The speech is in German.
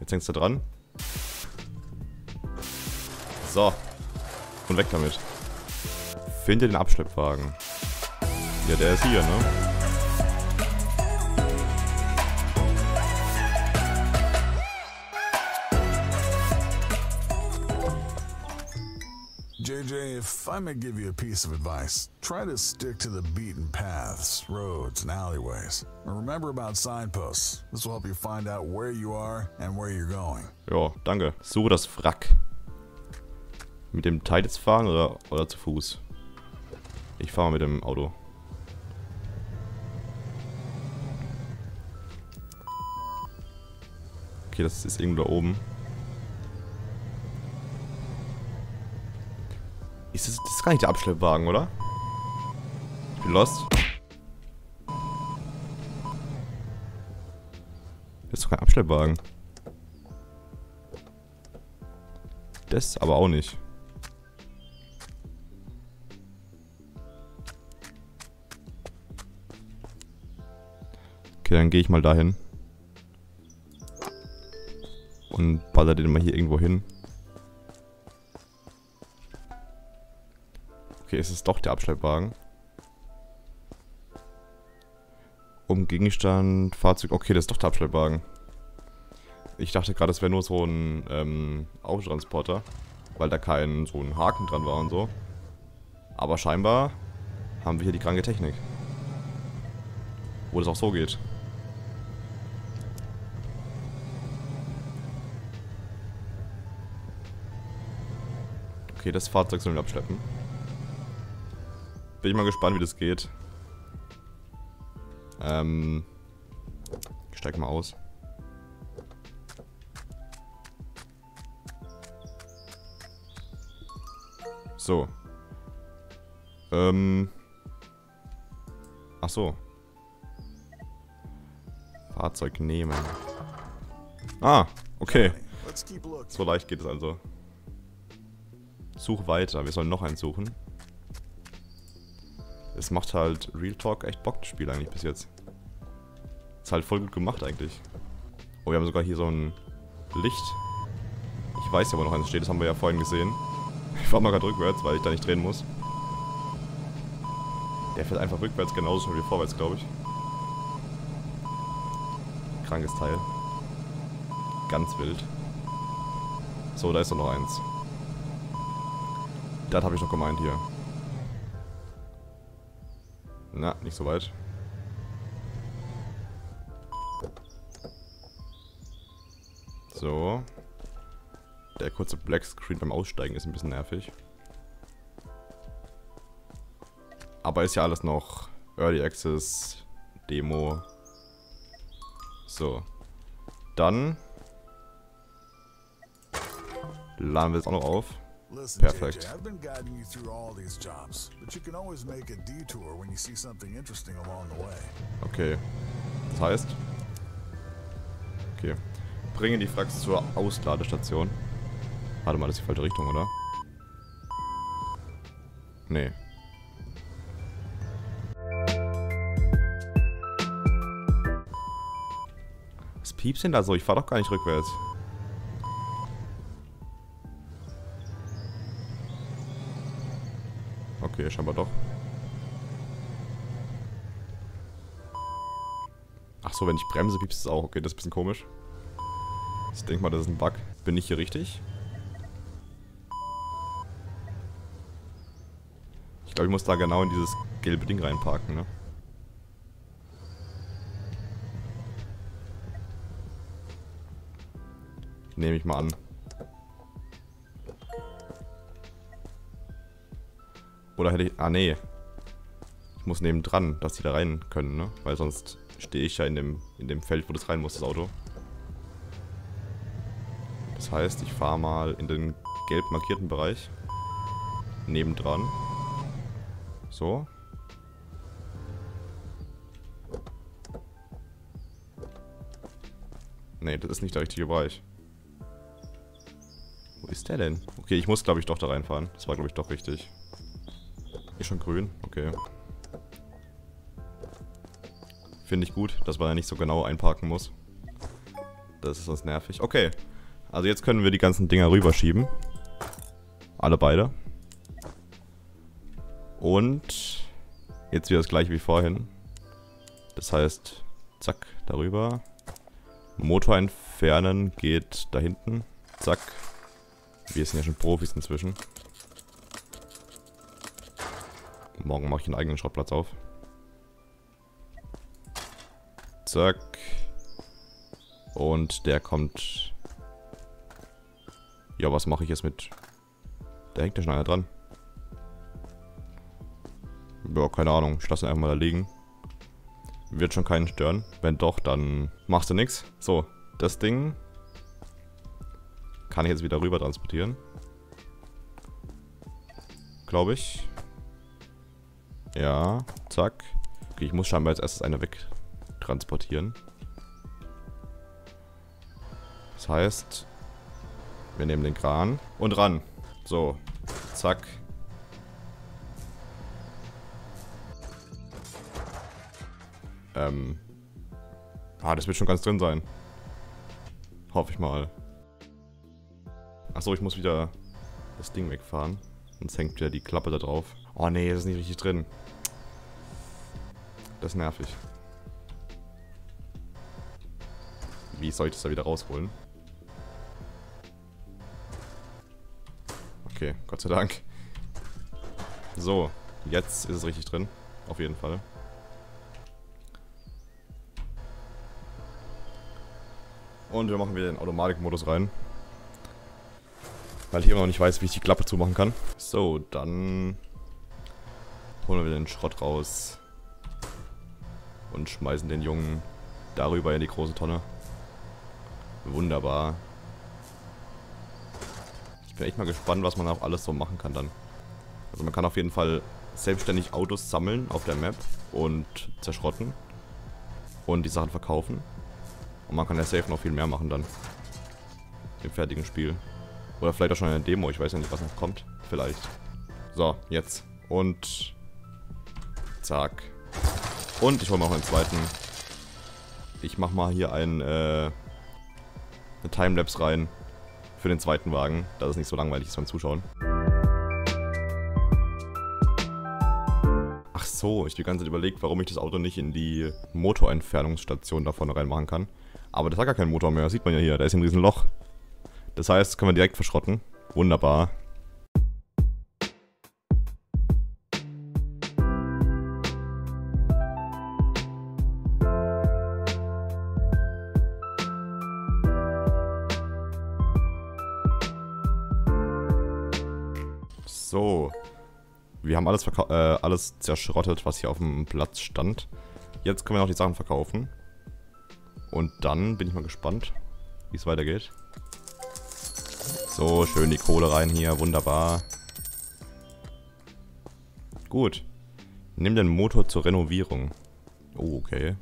Jetzt hängst du dran. So. Und weg damit. Finde den Abschleppwagen. Ja, der ist hier, ne? JJ, if I may give you a piece of advice, try to stick to the beaten paths, roads, and alleyways. And remember about signposts. This will help you find out where you are and where you're going. Jo, danke. Suche das Wrack. Mit dem Teil jetzt fahren oder zu Fuß? Ich fahre mit dem Auto. Okay, das ist irgendwo da oben. Das ist gar nicht der Abschleppwagen, oder? Ich bin lost. Das ist doch kein Abschleppwagen. Das aber auch nicht. Okay, dann gehe ich mal dahin. Und baller den mal hier irgendwo hin. Okay, es ist doch der Abschleppwagen. Um Gegenstand, Fahrzeug. Okay, das ist doch der Abschleppwagen. Ich dachte gerade, es wäre nur so ein Autotransporter, weil da kein so ein Haken dran war und so. Aber scheinbar haben wir hier die kranke Technik. Wo das auch so geht. Okay, das Fahrzeug sollen wir abschleppen. Bin ich mal gespannt, wie das geht. Ich steig mal aus. So. Ach so. Fahrzeug nehmen. Ah, okay. So leicht geht es also. Such weiter. Wir sollen noch eins suchen. Es macht halt Real Talk echt Bock, das Spiel eigentlich bis jetzt. Ist halt voll gut gemacht eigentlich. Oh, wir haben sogar hier so ein Licht. Ich weiß ja, wo noch eins steht, das haben wir ja vorhin gesehen. Ich fahr mal gerade rückwärts, weil ich da nicht drehen muss. Der fährt einfach rückwärts genauso schon wie vorwärts, glaube ich. Krankes Teil. Ganz wild. So, da ist doch noch eins. Das habe ich noch gemeint hier. Na, nicht so weit. So. Der kurze Black Screen beim Aussteigen ist ein bisschen nervig. Aber ist ja alles noch Early Access, Demo. So. Dann laden wir es auch noch auf. Perfekt. JJ, I've been guiding you through all these jobs, but you can always make a detour when you see something interesting along the way. Okay. Das heißt? Okay. Bringe die Frax zur Ausladestation. Warte mal, das ist die falsche Richtung, oder? Nee. Was piepst denn da so? Ich fahr doch gar nicht rückwärts. Okay, scheinbar doch. Achso, wenn ich bremse, piepst es auch. Okay, das ist ein bisschen komisch. Ich denke mal, das ist ein Bug. Bin ich hier richtig? Ich glaube, ich muss da genau in dieses gelbe Ding reinparken, ne? Nehme ich mal an. Oder hätte ich... Ah, nee. Ich muss nebendran, dass die da rein können, ne? Weil sonst stehe ich ja in dem Feld, wo das rein muss, das Auto. Das heißt, ich fahre mal in den gelb markierten Bereich. Nebendran. So. Nee, das ist nicht der richtige Bereich. Wo ist der denn? Okay, ich muss, glaube ich, doch da reinfahren. Das war, glaube ich, doch richtig. Ist schon grün? Okay. Finde ich gut, dass man ja nicht so genau einparken muss. Das ist sonst nervig. Okay. Also jetzt können wir die ganzen Dinger rüberschieben. Alle beide. Und jetzt wieder das gleiche wie vorhin. Das heißt, zack, darüber. Motor entfernen geht da hinten. Zack. Wir sind ja schon Profis inzwischen. Morgen mache ich einen eigenen Schrottplatz auf. Zack. Und der kommt... Ja, was mache ich jetzt mit... Da hängt ja schon einer dran. Ja, keine Ahnung. Ich lasse ihn einfach mal da liegen. Wird schon keinen stören. Wenn doch, dann machst du nichts. So, das Ding... Kann ich jetzt wieder rüber transportieren. Glaube ich. Ja, zack. Okay, ich muss scheinbar als erstes eine wegtransportieren. Das heißt, wir nehmen den Kran und ran. So, zack. Das wird schon ganz drin sein. Hoffe ich mal. Achso, ich muss wieder das Ding wegfahren. Sonst hängt wieder die Klappe da drauf. Oh nee, das ist nicht richtig drin. Das ist nervig. Wie soll ich das da wieder rausholen? Okay, Gott sei Dank. So, jetzt ist es richtig drin. Auf jeden Fall. Und wir machen wieder den Automatikmodus rein. Weil ich immer noch nicht weiß, wie ich die Klappe zumachen kann. So, dann... holen wir den Schrott raus und schmeißen den Jungen darüber in die große Tonne. Wunderbar. Ich bin echt mal gespannt, was man auch alles so machen kann dann. Also man kann auf jeden Fall selbstständig Autos sammeln auf der Map und zerschrotten und die Sachen verkaufen. Und man kann ja safe noch viel mehr machen dann im fertigen Spiel. Oder vielleicht auch schon eine Demo, ich weiß ja nicht, was noch kommt. Vielleicht. So, jetzt. Und... zack. Und ich hole mir auch einen zweiten. Ich mache mal hier eine Timelapse rein für den zweiten Wagen, dass es nicht so langweilig ist beim Zuschauen. Ach so, ich habe die ganze Zeit überlegt, warum ich das Auto nicht in die Motorentfernungsstation da vorne reinmachen kann. Aber das hat gar keinen Motor mehr, das sieht man ja hier, da ist ein riesen Loch. Das heißt, das können wir direkt verschrotten. Wunderbar. So, wir haben alles zerschrottet, was hier auf dem Platz stand. Jetzt können wir noch die Sachen verkaufen. Und dann bin ich mal gespannt, wie es weitergeht. So, schön die Kohle rein hier, wunderbar. Gut, nimm den Motor zur Renovierung. Oh, okay.